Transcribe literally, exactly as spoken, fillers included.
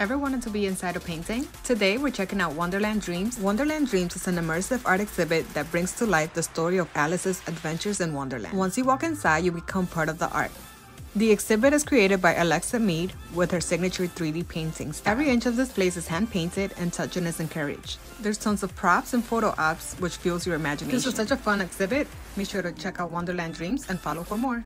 Ever wanted to be inside a painting? Today we're checking out Wonderland Dreams. Wonderland Dreams is an immersive art exhibit that brings to life the story of Alice's Adventures in Wonderland. Once you walk inside, you become part of the art. The exhibit is created by Alexa Meade with her signature three D paintings. Every inch of this place is hand-painted and touching is encouraged. There's tons of props and photo ops, which fuels your imagination. This was such a fun exhibit. Make sure to check out Wonderland Dreams and follow for more.